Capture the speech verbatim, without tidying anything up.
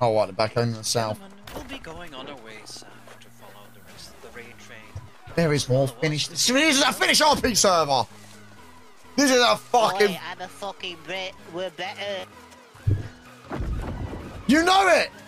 Oh, what, right, back home in the south. We'll be going on our way south to follow the rest of the raid train. There is more Finnish. This is a Finnish R P server. This is a fucking. Boy, I'm a fucking Brit. We're better. You know it.